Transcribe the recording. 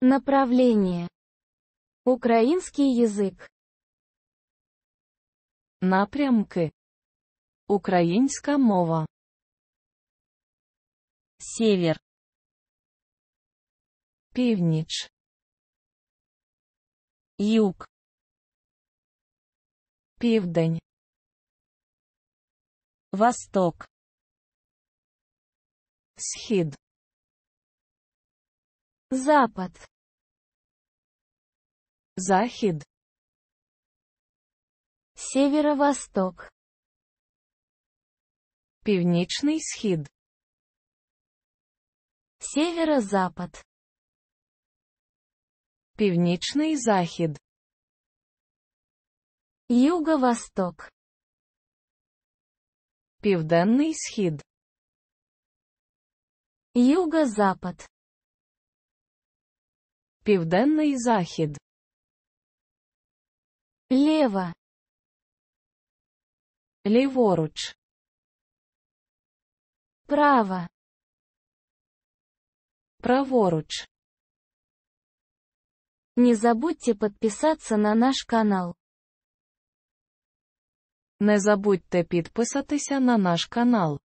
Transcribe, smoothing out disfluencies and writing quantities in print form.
Направление. Украинский язык. Напрямки. Украинская мова. Север. Північ. Юг. Південь. Восток. Схід. Запад. Захід. Северо-восток. Північний схід. Северо-запад. Північний захід. Юго-восток. Південний схід. Юго-запад. Південний захід. Лево. Ліворуч. Право. Праворуч. Не забудьте подписаться на наш канал. Не забудьте підписатися на наш канал.